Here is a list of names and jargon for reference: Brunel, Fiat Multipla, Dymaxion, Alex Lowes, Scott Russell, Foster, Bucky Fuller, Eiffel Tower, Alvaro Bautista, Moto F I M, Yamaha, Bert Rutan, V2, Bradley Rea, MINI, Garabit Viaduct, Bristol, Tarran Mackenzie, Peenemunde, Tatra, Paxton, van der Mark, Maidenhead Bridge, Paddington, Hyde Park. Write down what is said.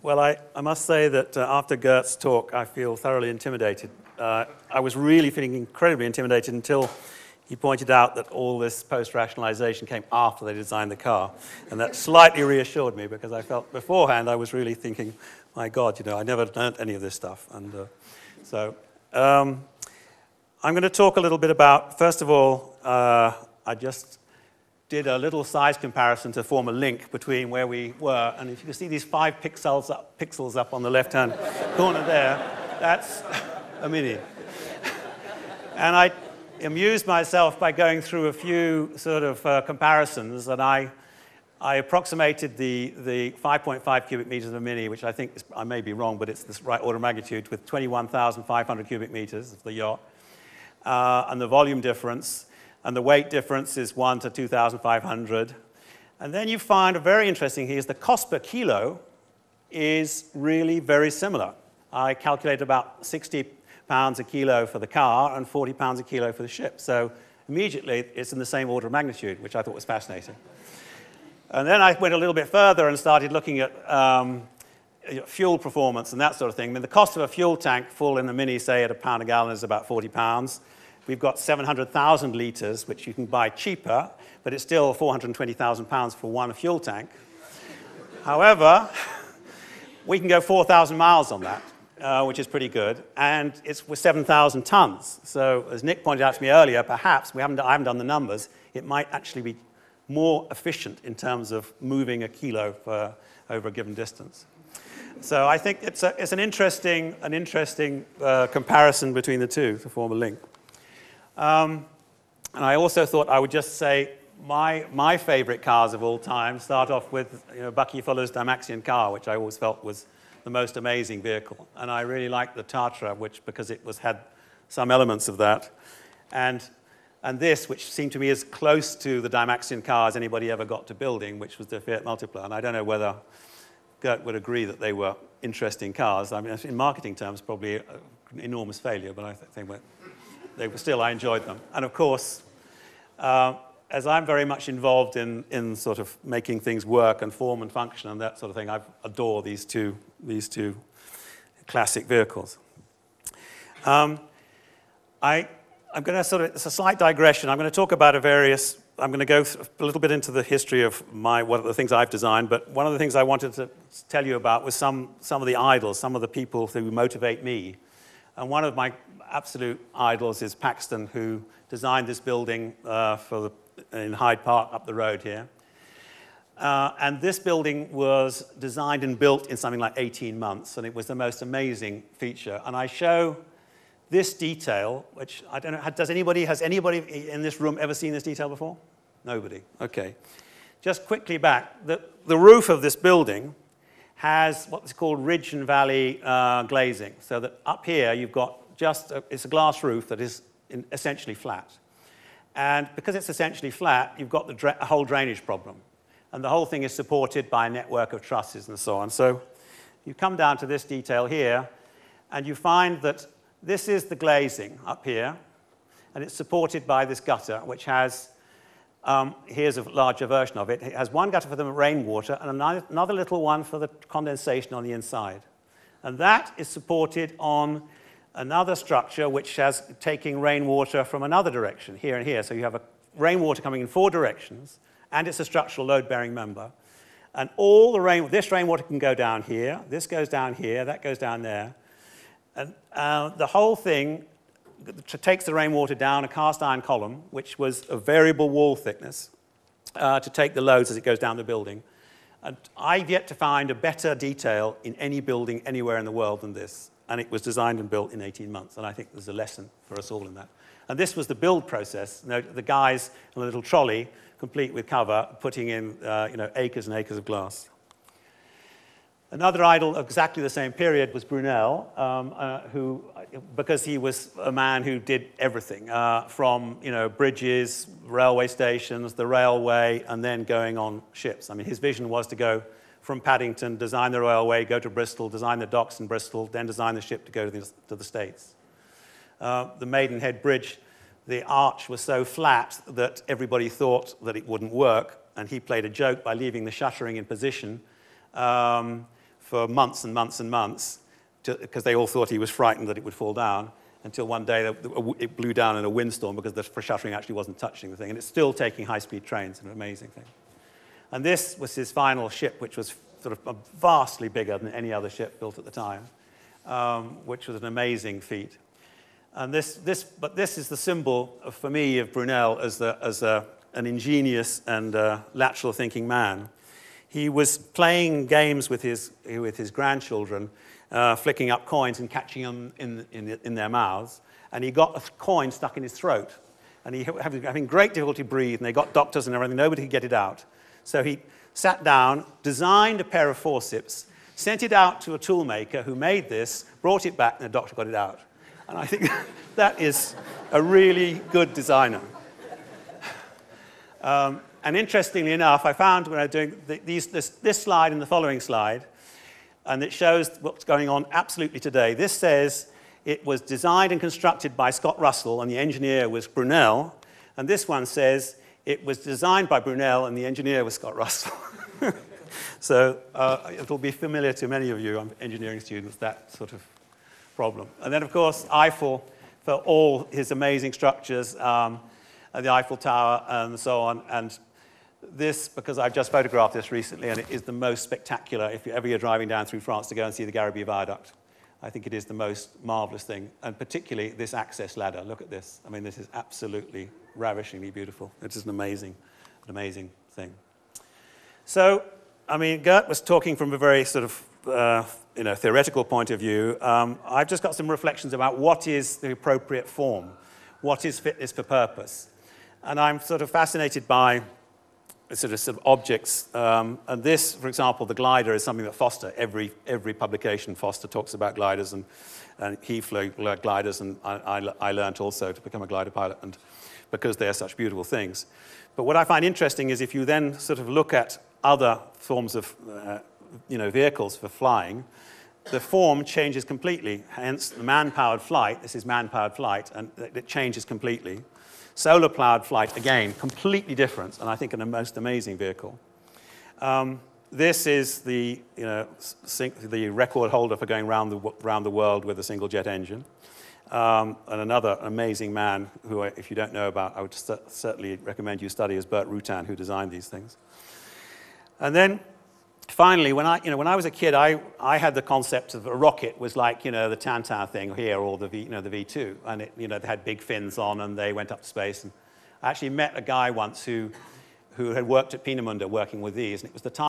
Well, I must say that after Gert's talk, I feel thoroughly intimidated. I was really feeling incredibly intimidated until he pointed out that all this post-rationalization came after they designed the car. And that slightly reassured me, because I felt beforehand I was really thinking, my God, you know, I never learnt any of this stuff. And so I'm going to talk a little bit about, first of all, I just did a little size comparison to form a link between where we were. And if you can see these 5 pixels up on the left-hand corner there, that's a Mini. And I amused myself by going through a few sort of comparisons, and I approximated the 5.5 cubic meters of a Mini, which I think is, I may be wrong, but it's this right order of magnitude, with 21,500 cubic meters of the yacht, and the volume difference, and the weight difference is 1 to 2,500. And then you find, very interesting here, is the cost per kilo is really very similar. I calculated about 60 pounds a kilo for the car and 40 pounds a kilo for the ship. So immediately it's in the same order of magnitude, which I thought was fascinating. And then I went a little bit further and started looking at fuel performance and that sort of thing. I mean, the cost of a fuel tank full in the Mini, say at £1 a gallon, is about 40 pounds. We've got 700,000 litres, which you can buy cheaper, but it's still 420,000 pounds for one fuel tank. However, we can go 4,000 miles on that. Which is pretty good, and it's with 7,000 tons. So as Nick pointed out to me earlier, perhaps, I haven't done the numbers, it might actually be more efficient in terms of moving a kilo for, over a given distance. So I think it's an interesting comparison between the two to form a link. And I also thought I would just say my favorite cars of all time start off with, you know, Bucky Fuller's Dymaxion car, which I always felt was the most amazing vehicle, and I really liked the Tatra, which because it was had some elements of that, and this, which seemed to me as close to the Dymaxion car as anybody ever got to building, which was the Fiat Multipla. And I don't know whether Gert would agree that they were interesting cars. I mean, in marketing terms, probably an enormous failure, but I think they were still, I enjoyed them. And of course, as I'm very much involved in sort of making things work and form and function and that sort of thing, I adore these two classic vehicles. I'm going to sort of, it's a slight digression, I'm going to talk about I'm going to go a little bit into the history of what are the things I've designed, but one of the things I wanted to tell you about was some of the idols, some of the people who motivate me. And one of my absolute idols is Paxton, who designed this building in Hyde Park up the road here. And this building was designed and built in something like 18 months, and it was the most amazing feature. And I show this detail, which I don't know, has anybody in this room ever seen this detail before? Nobody, okay. Just quickly back, the roof of this building has what's called ridge and valley glazing, so that up here you've got it's a glass roof that is essentially flat. And because it's essentially flat, you've got the whole drainage problem. And the whole thing is supported by a network of trusses and so on. So you come down to this detail here, and you find that this is the glazing up here, and it's supported by this gutter, which has, here's a larger version of it. It has one gutter for the rainwater and another little one for the condensation on the inside. And that is supported on another structure which has taking rainwater from another direction, here and here. So you have rainwater coming in 4 directions, and it's a structural load-bearing member. And all the this rainwater can go down here, this goes down here, that goes down there. And the whole thing takes the rainwater down a cast iron column, which was a variable wall thickness, to take the loads as it goes down the building. And I've yet to find a better detail in any building anywhere in the world than this. And it was designed and built in 18 months. And I think there's a lesson for us all in that. And this was the build process. You know, the guys on a little trolley, complete with cover, putting in you know, acres and acres of glass. Another idol of exactly the same period was Brunel, who, because he was a man who did everything, from you know, bridges, railway stations, the railway, and then going on ships. I mean, his vision was to go from Paddington, design the railway, go to Bristol, design the docks in Bristol, then design the ship to go to the States. The Maidenhead Bridge, the arch was so flat that everybody thought that it wouldn't work, and he played a joke by leaving the shuttering in position for months and months and months, because they all thought he was frightened that it would fall down, until one day it blew down in a windstorm because the shuttering actually wasn't touching the thing. And it's still taking high-speed trains, an amazing thing. And this was his final ship, which was sort of vastly bigger than any other ship built at the time, which was an amazing feat. And this is the symbol, for me, of Brunel as an ingenious and lateral thinking man. He was playing games with his grandchildren, flicking up coins and catching them in their mouths. And he got a coin stuck in his throat. And he was having great difficulty breathing. They got doctors and everything. Nobody could get it out. So he sat down, designed a pair of forceps, sent it out to a toolmaker who made this, brought it back, and the doctor got it out. And I think that is a really good designer. And interestingly enough, I found when I was doing this slide and the following slide, and it shows what's going on absolutely today. This says it was designed and constructed by Scott Russell, and the engineer was Brunel. And this one says it was designed by Brunel, and the engineer was Scott Russell. So it'll be familiar to many of you engineering students, that sort of problem. And then, of course, Eiffel, for all his amazing structures, the Eiffel Tower and so on. And this, because I've just photographed this recently, and it is the most spectacular, if ever you're driving down through France, to go and see the Garabit Viaduct. I think it is the most marvelous thing, and particularly this access ladder. Look at this. I mean, this is absolutely ravishingly beautiful. It is an amazing thing. So, I mean, Gert was talking from a very sort of theoretical point of view. I've just got some reflections about what is the appropriate form, what is fitness for purpose. And I'm sort of fascinated by sort of objects. And this, for example, the glider is something that Foster, every publication Foster talks about gliders, and he flew gliders, and I learned also to become a glider pilot, and because they are such beautiful things. But what I find interesting is if you then sort of look at other forms of vehicles for flying, the form changes completely. Hence, the man-powered flight, this is man-powered flight, and it changes completely. Solar-powered flight, again, completely different, and I think a most amazing vehicle. This is the record holder for going round the world with a single jet engine, and another amazing man who, if you don't know about, I would certainly recommend you study, is Bert Rutan, who designed these things. And then, finally, when I was a kid, I had the concept of a rocket was like, the Tatra thing here, or the V2, and it, they had big fins on and they went up to space. And I actually met a guy once who had worked at Peenemunde working with these, and it was the time